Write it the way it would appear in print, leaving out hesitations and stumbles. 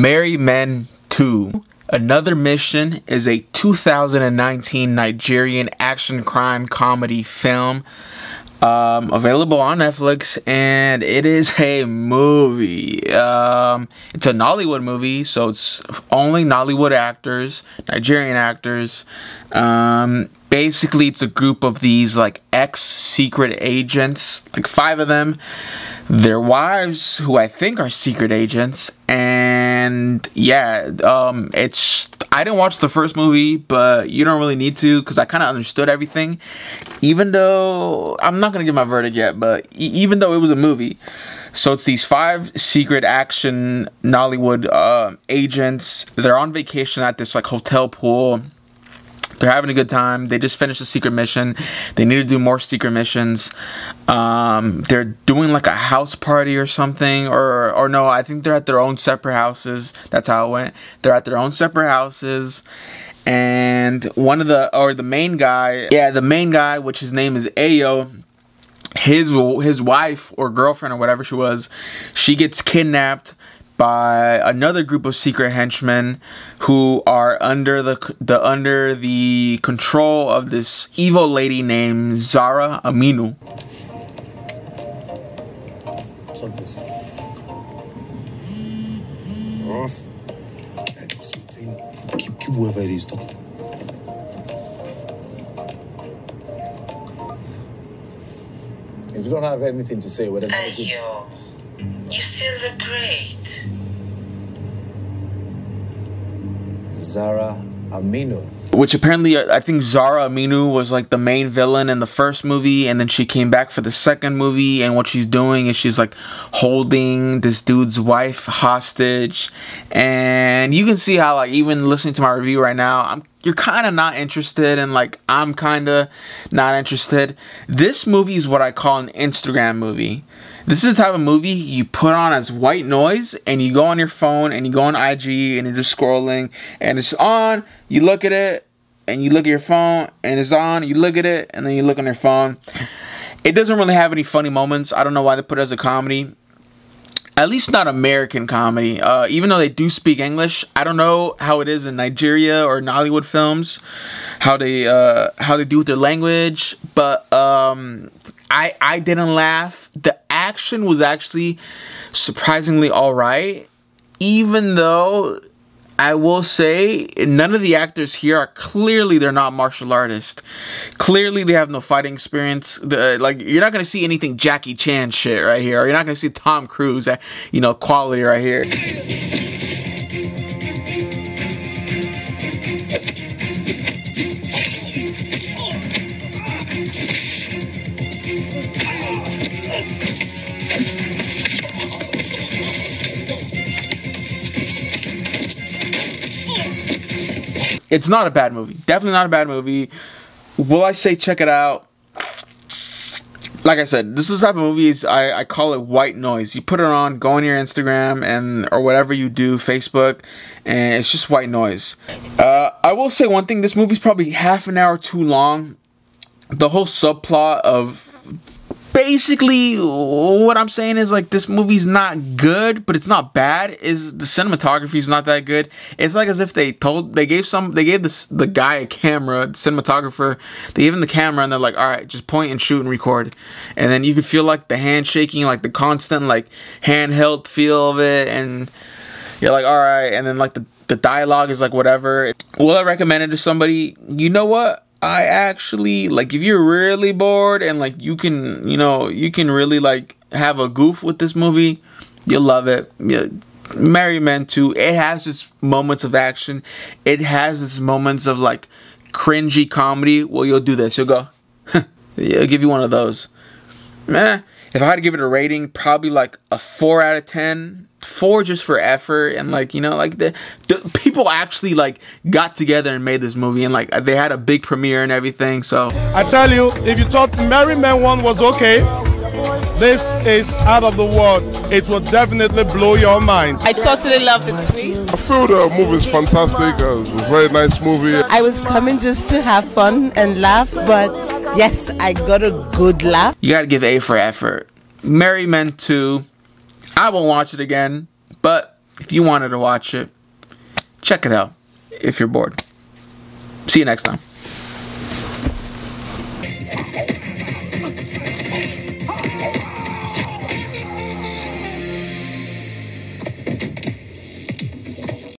Merry Men 2: Another Mission is a 2019 Nigerian action crime comedy film available on Netflix, and it is a movie. It's a Nollywood movie, so it's only Nollywood actors, Nigerian actors. Basically, it's a group of these like ex-secret agents, like 5 of them, their wives, who I think are secret agents, and yeah, I didn't watch the first movie, but you don't really need to, because I kind of understood everything, even though, I'm not going to give my verdict yet, but even though it was a movie. So it's these 5 secret action Nollywood agents. They're on vacation at this like hotel pool. They're having a good time. They just finished a secret mission. They need to do more secret missions. They're doing like a house party or something. Or no, I think they're at their own separate houses. That's how it went. They're at their own separate houses. And the main guy, which his name is Ayo, his wife or girlfriend or whatever she was, she gets kidnapped by another group of secret henchmen who are under the control of this evil lady named Zara Aminu. Keep whoever it is talking. If you don't have anything to say, whatever. You still look great. Zara Aminu. Which apparently, I think Zara Aminu was like the main villain in the first movie, and then she came back for the second movie, and what she's doing is she's like holding this dude's wife hostage. And you can see how, like, even listening to my review right now, you're kind of not interested, and like I'm kind of not interested. This movie is what I call an Instagram movie. This is the type of movie you put on as white noise, and you go on your phone and you go on IG and you're just scrolling, and it's on, you look at it, and you look at your phone, and it's on, you look at it, and then you look on your phone. It doesn't really have any funny moments. I don't know why they put it as a comedy. At least not American comedy. Even though they do speak English, I don't know how it is in Nigeria or Nollywood films, how they do with their language. But I didn't laugh. The action was actually surprisingly all right, even though I will say none of the actors here are clearly, they're not martial artists. Clearly they have no fighting experience. Like, you're not going to see anything Jackie Chan shit right here. Or you're not going to see Tom Cruise, quality right here. It's not a bad movie. Definitely not a bad movie. Will I say check it out? Like I said, this is the type of movies I call it white noise. You put it on, go on your Instagram or whatever you do, Facebook, and it's just white noise. I will say one thing. This movie's probably half an hour too long. The whole subplot of... Basically, what I'm saying is, like, this movie's not good, but it's not bad. Is the cinematography's not that good? It's like as if they gave the guy a camera, the cinematographer. They gave him the camera, and they're like, all right, just point and shoot and record. And then you could feel like the hand shaking, like the constant like handheld feel of it, and you're like, all right. And then like the dialogue is like whatever. Will I recommend it to somebody? You know what? I actually, like, if you're really bored and like you can really like have a goof with this movie, you'll love it. Yeah. Merry Men 2, it has its moments of action. It has its moments of like cringy comedy. Well, you'll do this. You'll go, it'll give you one of those. Meh. If I had to give it a rating, probably like a 4 out of 10. 4 just for effort, and like, you know, like the people actually like got together and made this movie, and like they had a big premiere and everything. So I tell you, if you thought Merry Men 1 was okay, this is out of the world. It will definitely blow your mind. I totally love the twist. I feel the movie is fantastic. It was a very nice movie. I was coming just to have fun and laugh, but yes, I got a good laugh. You gotta give A for effort. Merry Men 2. I won't watch it again, but If you wanted to watch it, check it out if you're bored. See you next time.